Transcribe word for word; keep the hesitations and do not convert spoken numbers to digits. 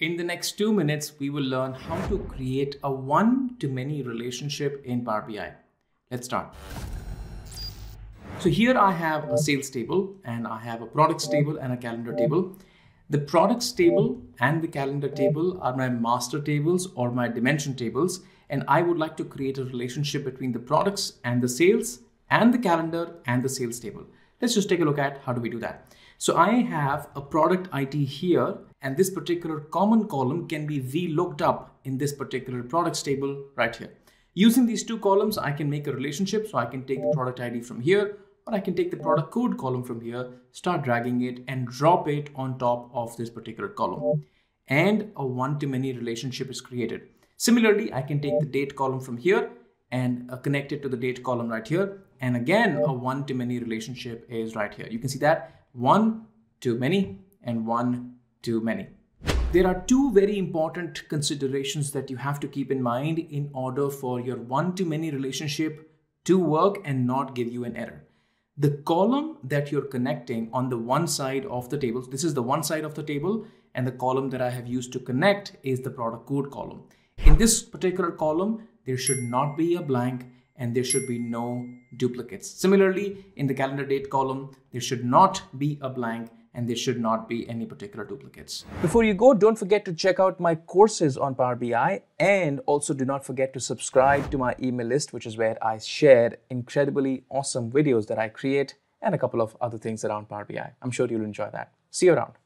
In the next two minutes, we will learn how to create a one-to-many relationship in Power B I. Let's start. So here I have a sales table and I have a products table and a calendar table. The products table and the calendar table are my master tables or my dimension tables. And I would like to create a relationship between the products and the sales and the calendar and the sales table. Let's just take a look at how do we do that. So I have a product I D here, and this particular common column can be VLOOKED up in this particular products table right here. Using these two columns, I can make a relationship. So I can take the product I D from here, or I can take the product code column from here, start dragging it and drop it on top of this particular column. And a one-to-many relationship is created. Similarly, I can take the date column from here and connect it to the date column right here. And again, a one to many relationship is right here. You can see that one to many and one to many. There are two very important considerations that you have to keep in mind in order for your one to many relationship to work and not give you an error. The column that you're connecting on the one side of the table, this is the one side of the table, and the column that I have used to connect is the product code column. In this particular column, there should not be a blank and there should be no duplicates. Similarly, in the calendar date column, there should not be a blank and there should not be any particular duplicates. Before you go, don't forget to check out my courses on Power B I, and also do not forget to subscribe to my email list, which is where I share incredibly awesome videos that I create and a couple of other things around Power B I. I'm sure you'll enjoy that. See you around.